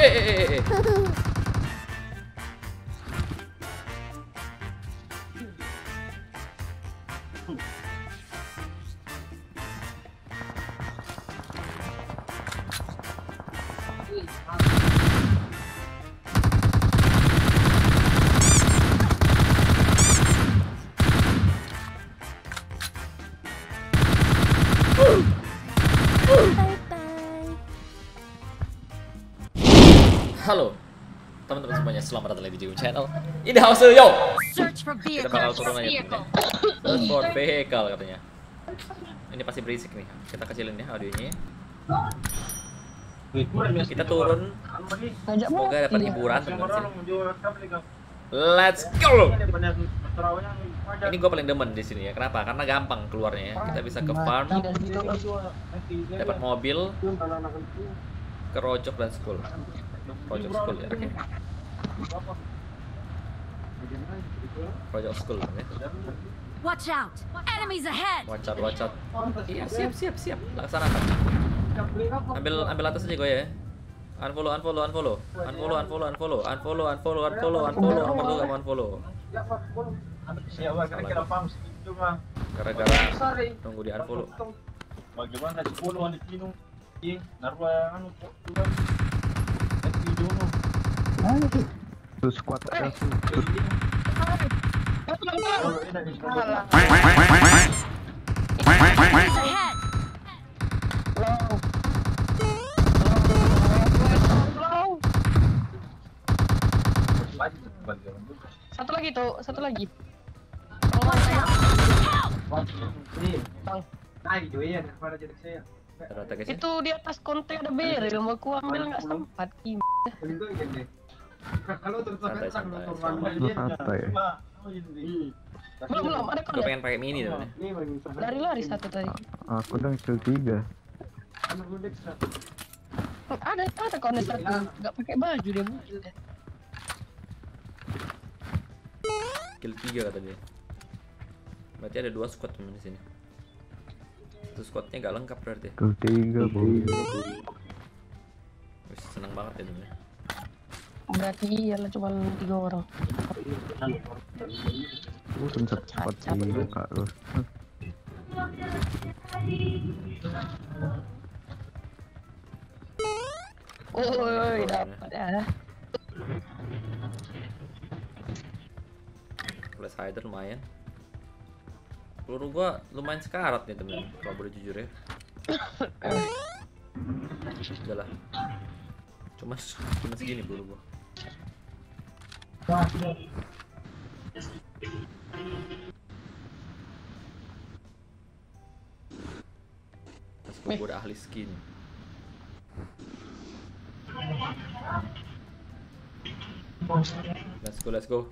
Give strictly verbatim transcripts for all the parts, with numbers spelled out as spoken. Weh. Halo teman-teman semuanya, selamat datang di E J Channel. Ini House yo. Search for vehicle. Kita bakal turun aja. Search for vehicle katanya. Ini pasti berisik nih. Kita kecilin ya audionya. Kita turun. Semoga dapat hiburan teman-teman. Let's go. Ini gue paling demen di sini ya. Kenapa? Karena gampang keluarnya ya. Kita bisa ke farm, dapat mobil, ke rojok dan school. Project School ya, oke. Project School ya. Watch out, enemies ahead. Watch out, watch out. Iya, siap, siap, siap. Laksanakan. Ambil, ambil atas aja gue ya. Unfollow, unfollow, unfollow, unfollow, unfollow, unfollow, unfollow, unfollow, unfollow, unfollow, unfollow, kamu unfollow. Gara-gara tunggu di unfollow. Bagaimana sepuluh anak minum? Ih, narwa anu tuh. Terus kuat terus. Satu lagi tuh, satu lagi. Itu di atas konten ada beril, mau ku ambil nggak sempat. Kalau terus belum belum ada kau. Gue pengen pakai mini tuh. Lari-lari satu tadi. Aku dong kill tiga. Ada ada kau nih satu. Gak pakai baju dia. Kill tiga kata dia. Berarti ada dua squad teman di sini. Satu squadnya gak lengkap berarti. Kill tiga boy. Wih seneng banget ya temen. Berarti iyalah cuma tiga orang. Lu sempat cepat sih kak lu. Woi, dapat ya. Plus hider lumayan. Peluru gua lumayan sekarat nih temen. Kalau boleh jujur ya. Udah lah. Cuma cuma segini peluru gua. Pas gue udah ahli skin. Let's go, let's go.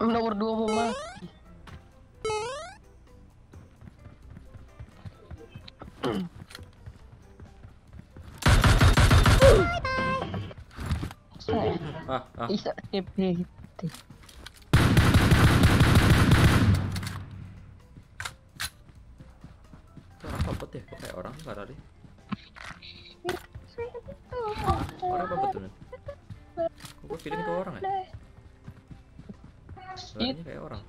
Nomor dua mau mati. Ah, ah. Isa T P. Apa putih kayak orang parah deh. Orang apa betul? Kok feeling ke orang ya? Suaranya kayak orang.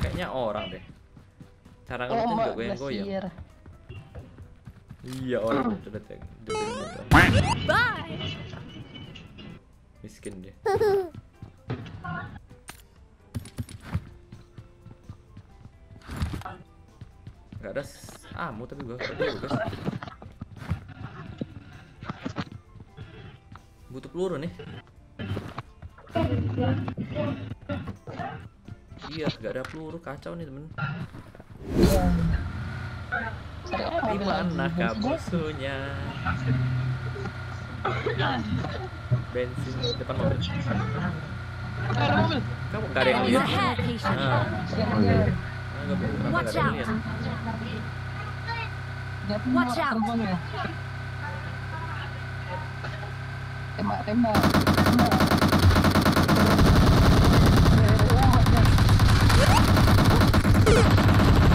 Kayaknya orang deh. Cara ngeliatin juga goyang-goyang. Iya orang coba cek. Miskin dia. Gak ada amu tapi gua gak ada. Butuh peluru nih. Iya gak ada peluru, kacau nih temen. Di mana kah musuhnya? Bensin depan mobil. Kamu nggak ada yang lihat? Ah, nggak ada yang lihat. Watch out! tembak tembak tembak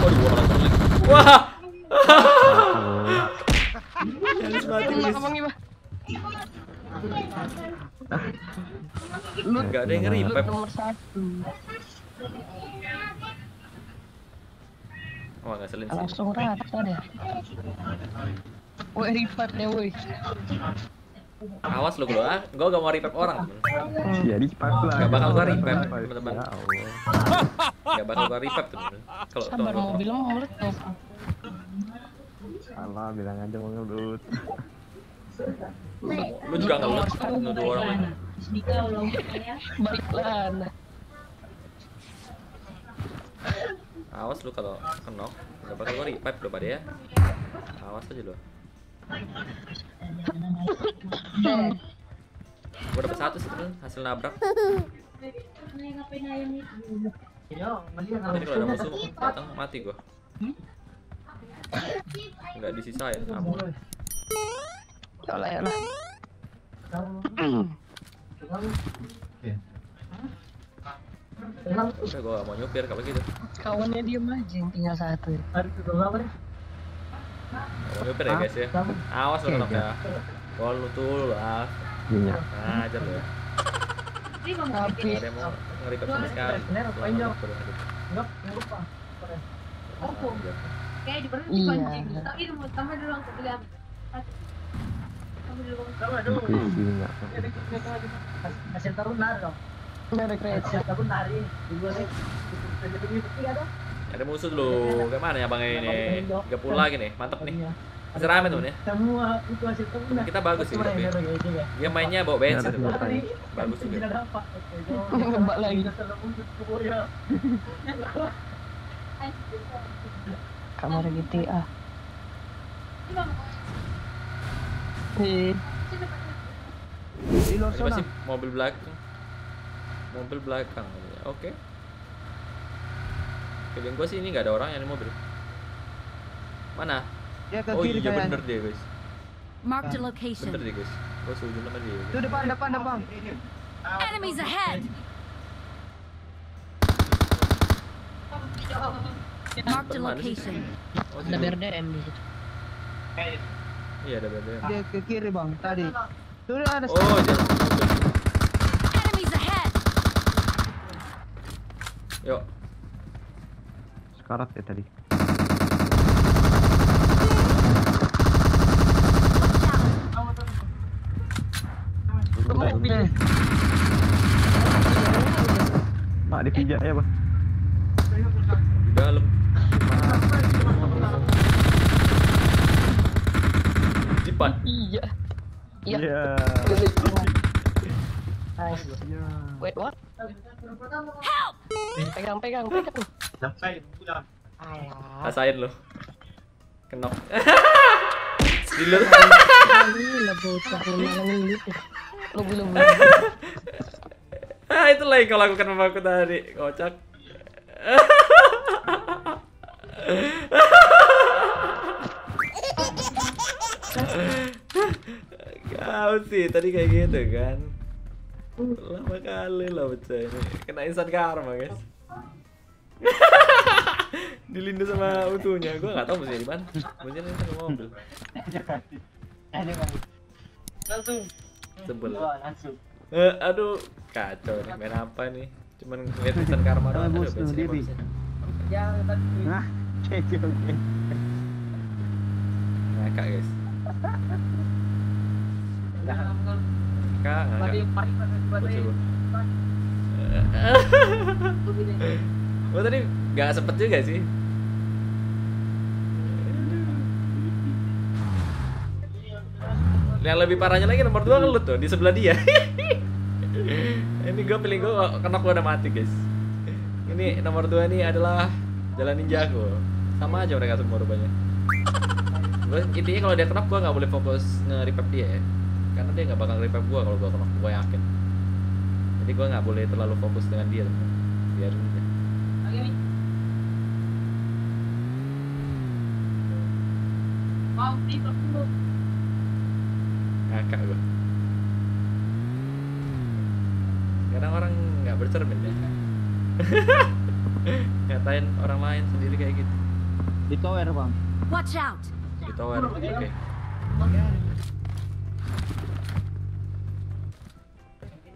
oh dua orang terlek. Wah jangan mati guys. Lu gak ada yang ngeripep nomor satu. Wah gak selin sih. Langsung rata deh. Woi ripep deh woi. Awas lu gue, gue gak mau ripep orang. Jadi cepat lah. Gak bakal gue ripep teman-teman. Gak bakal gue ripep teman-teman. Kalau sabar mau bilang mau meletup. Salah bilang aja mau ngelut. Lu juga nggak udah nuduh orang lain. Baliklah. Awas lu kalau kenok, nggak bakal gue revive lo pada ya. Awas aja lo. Gue dapet satu sih tuh hasil nabrak. Jadi kalau ada musuh datang mati gue. Nggak disisain kamu. Oleh lah. Udah gua mau nyupir kalau gitu. Kawannya diem aja, tinggal satu. Mau nyupir ya guys ya. Awas lo kenapa ya. Gol lu tuh ah. Nah, aja lo. Tapi ada mau nge-record sama sekali. Kayak di berhenti pancing. Tapi mau tambah dulu aku bilang. Hasil tarunar dong. Ada musuh dulu, gimana ya bang ini? tiga puluh lagi nih, mantep nih. Seramai tuh nih. Kita bagus sih tapi. Dia mainnya bawa bensin. Bagus juga. Nembak lagi. Kamar G T A. Hei. Ada masih mobil belakang. Mobil belakang. Oke. Feeling gue sih ini nggak ada orang yang di mobil. Mana? Oh iya bener deh guys. Mark the location. Bener deh guys. Gue setuju sama dia. Tuh depan depan depan. Enemies ahead. Mark the location. Ada B R D M di situ. Iya ada B R D M. Dia ke kiri bang tadi. Tuh ada. Oh jalan. Enemies ahead. Yuk. Sekarat ya tadi. Mak dipijak ya bang. Di dalam. Cepat. Iya. Iya. Wait, what? Help! Pegang, pegang, pegang. Sampai pulang. Rasain lo. Kenok. Dilur. Gila bocah malam gitu. Lo belum. Ah, itu lagi kau lakukan sama aku tadi. Kocak. Kau sih tadi kayak gitu kan. Lama kali lah bocah ini. Kena insan karma guys. Dilindas sama utuhnya. Gua nggak tahu mesti di mana. Mesti di tengah mobil. Langsung. Sebelah. Langsung. Eh, aduh kacau nih main apa nih? Cuman ngeliat insan karma doang. Jangan tadi. Nah, kecil ngakak guys. Ngakak ngakak gua tadi gak sempet juga sih. Yang lebih parahnya lagi nomor dua ngelut tuh di sebelah dia. Ini gua pilih gua kenok gua udah mati guys. Ini nomor dua ini adalah jalan ninja aku. Sama aja mereka semua rupanya. Gua, intinya kalau dia kenop gue nggak boleh fokus nge-repap dia ya, karena dia nggak bakal repap gue kalau gue kenop, gue yakin. Jadi gue nggak boleh terlalu fokus dengan dia, biar aja. Oke nih. Mau di perpuluh. Kakak gue. kadang orang nggak bercermin ya. Ngatain orang lain sendiri kayak gitu. Di tower bang. Watch out. Di tower. Oke. Okay.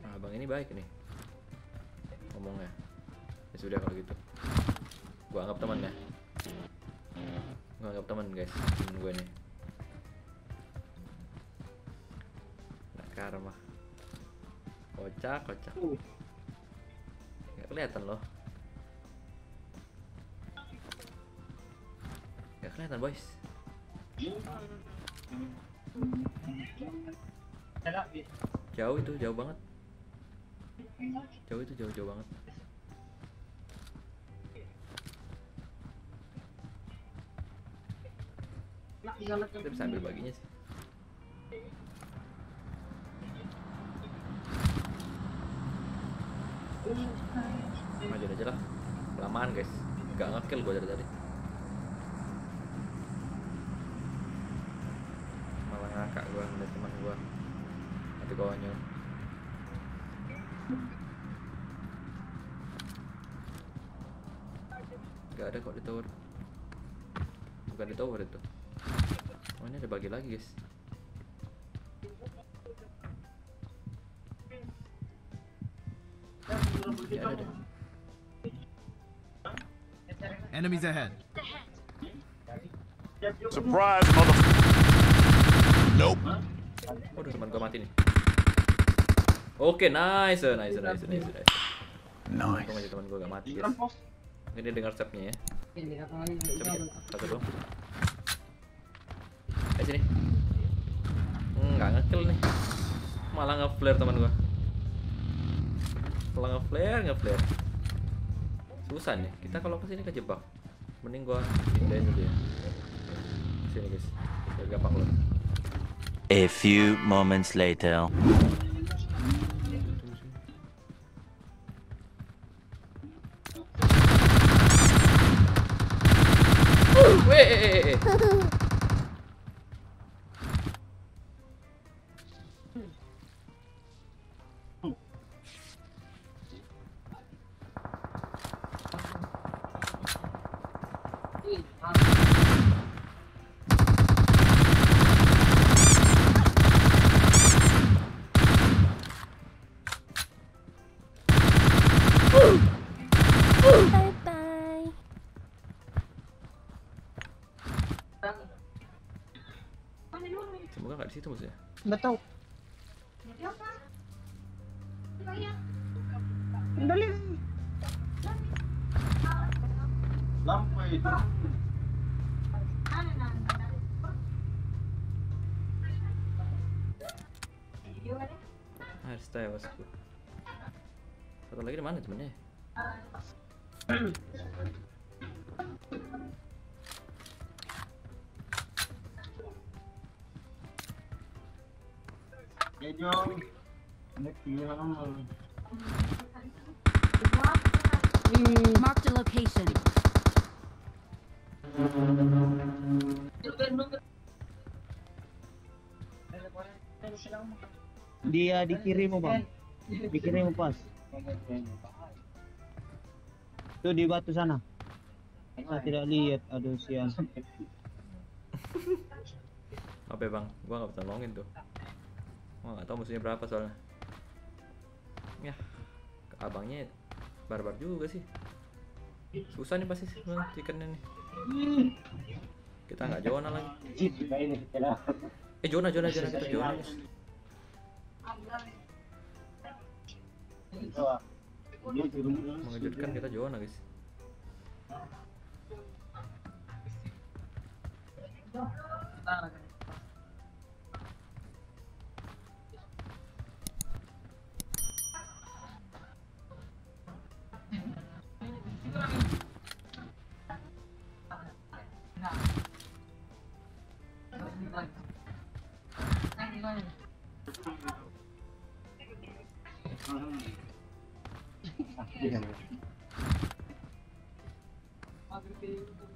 Nah, bang ini baik nih ngomongnya. Ya sudah kalau gitu. Gua anggap teman ya. Gua anggap teman guys. Temen gue nih. Nah, karma. Kocak, kocak. Nggak kelihatan loh. Nggak kelihatan boys. Jauh itu, jauh banget. Jauh itu, jauh-jauh banget. Kita bisa ambil baginya sih. Maju aja lah, kelamaan guys, nggak ngekill gue dari tadi. Malah ngakak gue ngeliat teman gue, nanti gue nyol. Nggak ada kok di tower, bukan di tower itu. Oh ini ada bagi lagi guys. Ya, ada, ada. Enemies ahead. Surprise, mother. Nope. Waduh, teman gua mati nih. Oke, okay, nice, nice, nice, nice, nice. Nice. Untung aja teman gua gak mati, guys. Ini dia dengar stepnya ya. Satu dong. Eh sini. Enggak ngekill nih. Malah nge-flare teman gua. Kalau nge-flare, nge-flare susah nih, kita kalau kesini kejebak. Mending gua pindahin dulu ya. Sini guys, biar gampang loh. A few moments later. Uh, weh. Semoga nggak di situ maksudnya. Nggak tahu. Harus tahu bosku. Satu lagi di mana temennya? Jom, mark the location. Dia dikirim bang, dikirim pas. Tuh di batu sana. Saya tidak lihat, aduh siang. Apa bang? Gua nggak bisa nolongin tuh. Wah, nggak tahu musuhnya berapa soalnya. Ya, abangnya barbar juga sih. Susah nih pasti chickennya nih. Kita nggak Jona lagi. Eh Jona, Jona, Jona, kita Jona. Mengejutkan kita Jona guys.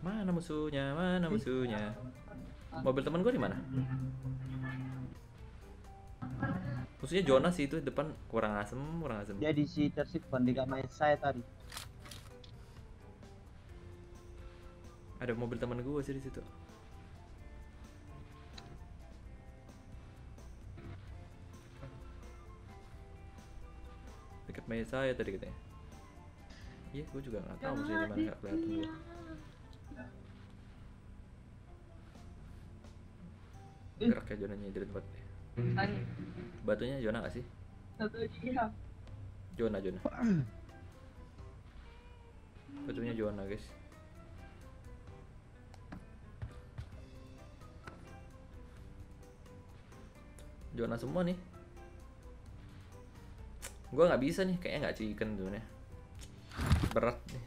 Mana musuhnya? Mana musuhnya? Mobil teman gue di mana? khususnya Jonas sih itu depan kurang asem, kurang asem. Dia di si tersip banding sama saya tadi. Ada mobil teman gue sih di situ. Dekat meja saya tadi katanya. Iya, gue juga nggak tahu sih dimana, nggak kelihatan gue. Geraknya Jonanya dari tempat batunya Jona nggak sih? Jona, Jona. Batunya Jona guys. Jona semua nih. Gua nggak bisa nih, kayaknya nggak chicken Jona. Berat nih.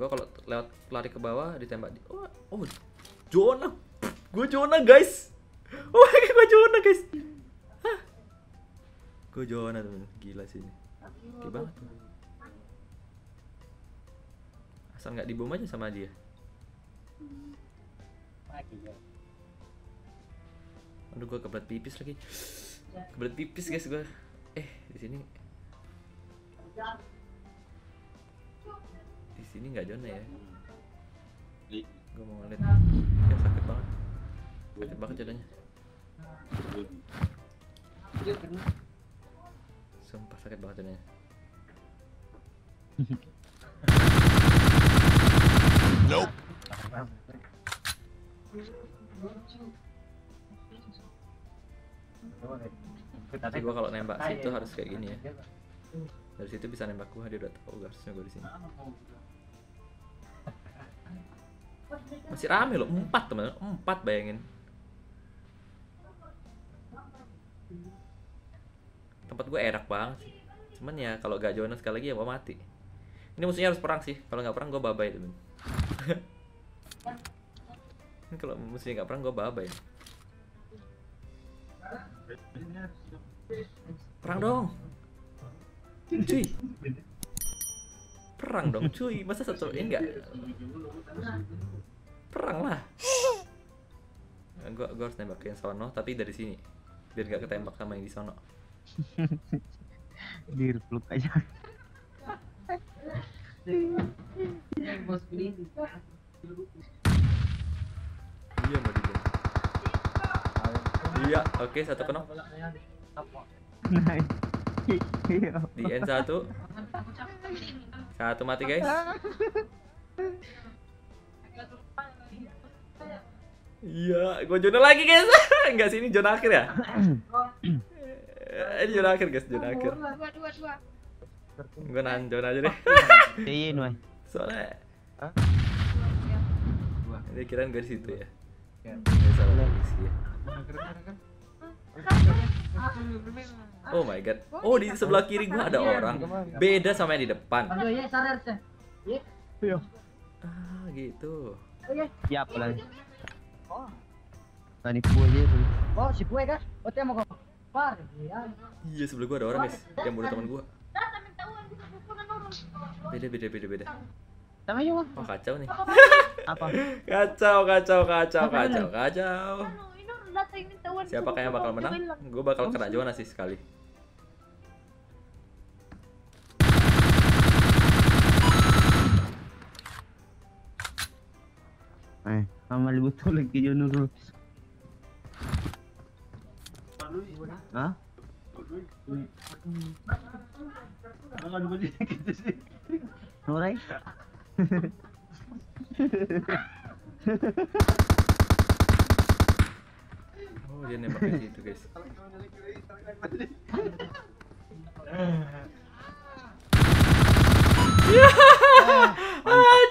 Gua kalau lewat lari ke bawah ditembak di. Oh, oh Jona. Gua Jona guys. Oh my god, gua Jona guys. Hah? Gua Jona temen, gila sih ini. Gila banget. Asal nggak dibom aja sama dia. Aduh, gua kebelet pipis lagi. Kebelet pipis guys gua. Eh, di sini. Di sini nggak Jona ya? Gua mau lihat. Ya, sakit banget. Sakit banget jadinya. Sumpah sakit banget jadinya. Nope. Tapi gua kalau nembak situ harus kayak gini ya. Dari situ bisa nembak gua, dia udah tahu harusnya gua di sini. Masih rame loh, empat teman, empat bayangin. Tempat gue enak banget sih. Cuman ya kalau gak Jonas sekali lagi ya gue mati. Ini musuhnya harus perang sih. Kalau nggak perang gue babai temen. Ini kalau musuhnya nggak perang gue babai. Perang dong, cuy. Perang dong, cuy. Masa satu ini nggak? Perang lah. Nah, gue gue harus nembakin sono tapi dari sini biar nggak ketembak sama yang di sono. Di peluk aja. Iya mau di bawah. Iya, oke satu kena. Di end satu. Satu mati guys. Iya, gue Jona lagi guys. Enggak sih ini Jona akhir ya. Eh, Jona akhir guys, Jona akhir. Dua, dua, dua. Gue nahan Jona aja deh. Iya, Noy. Soalnya. Hah? Dia kirain gue di situ ya. Ya, salah lagi sih ya. Oh my god. Oh, di sebelah kiri gue ada orang. Beda sama yang di depan. Ah, gitu. Siap lah. Oh. Tadi gue aja. Oh, si gue guys. Oh, dia mau kok. Iya sebelah gua ada orang guys, yang bodoh teman gua. Beda beda beda beda. Sama juga. Oh kacau nih. Apa? Kacau kacau kacau kacau kacau. Siapa kayak bakal menang? Gua bakal kena Jona sih sekali. Eh, sama libut lagi Jona dulu. Hah? Mulai. Oh dia nembak ke situ guys. Ah,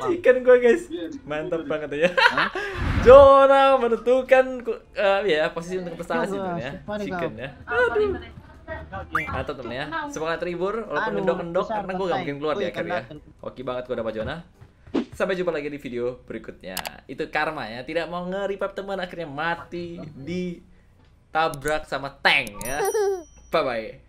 chicken gue guys, mantap banget ya. Jona menentukan uh, ya posisi untuk prestasi sebenarnya, chicken ya. Aduh, mantap temen ya. Semangat terhibur, walaupun mendok-mendok karena gue gak mungkin keluar ya kali ya. Oke banget gue dapat Jona. Sampai jumpa lagi di video berikutnya. Itu karma ya, tidak mau nge-repap teman akhirnya mati di tabrak sama tank ya. Bye bye.